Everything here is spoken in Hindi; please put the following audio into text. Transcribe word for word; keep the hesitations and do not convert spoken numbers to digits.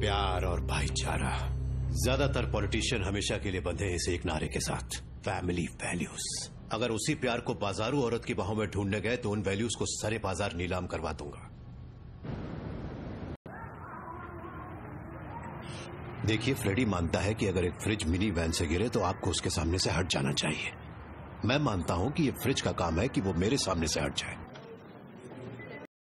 प्यार और भाईचारा। ज्यादातर पॉलिटिशियन हमेशा के लिए बंधे इस एक नारे के साथ, फैमिली वैल्यूज। अगर उसी प्यार को बाजारू औरत की बाहों में ढूंढने गए तो उन वैल्यूज को सारे बाजार नीलाम करवा दूंगा। देखिए, फ्रेडी मानता है कि अगर एक फ्रिज मिनी वैन से गिरे तो आपको उसके सामने से हट जाना चाहिए। मैं मानता हूं कि ये फ्रिज का काम है कि वो मेरे सामने से हट जाए।